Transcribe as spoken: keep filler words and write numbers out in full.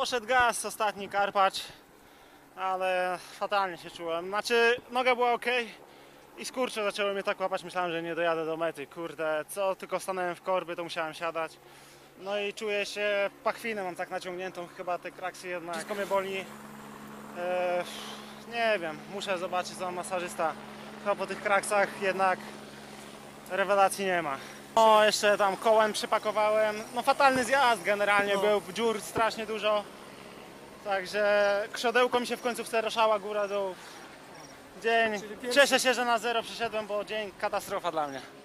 Poszedł gaz, ostatni karpacz, ale fatalnie się czułem. Znaczy, noga była ok i skurcze zaczęły mnie tak łapać, myślałem, że nie dojadę do mety. Kurde, co tylko stanąłem w korby, to musiałem siadać. No i czuję się, pachwinę mam tak naciągniętą, chyba te kraksy jednak. Wszystko mnie boli. Eee, nie wiem, muszę zobaczyć, co ma masażysta. Chyba po tych kraksach jednak rewelacji nie ma. No, jeszcze tam kołem przypakowałem. No, fatalny zjazd generalnie no. Był, dziur strasznie dużo. Także krzodełko mi się w końcu wsteroszała góra dół. Dzień. Cieszę się, że na zero przeszedłem, bo dzień katastrofa dla mnie.